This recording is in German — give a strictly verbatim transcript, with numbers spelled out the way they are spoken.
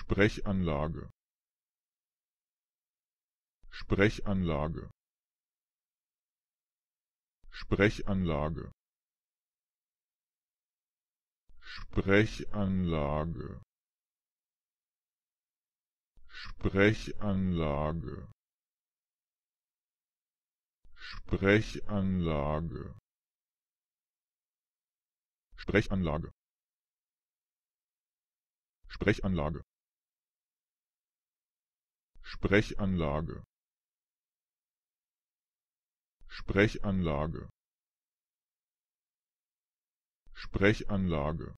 Sprechanlage. Sprechanlage. Sprechanlage. Sprechanlage. Sprechanlage. Sprechanlage. Sprechanlage. Sprechanlage. Sprechanlage. Sprechanlage. Sprechanlage.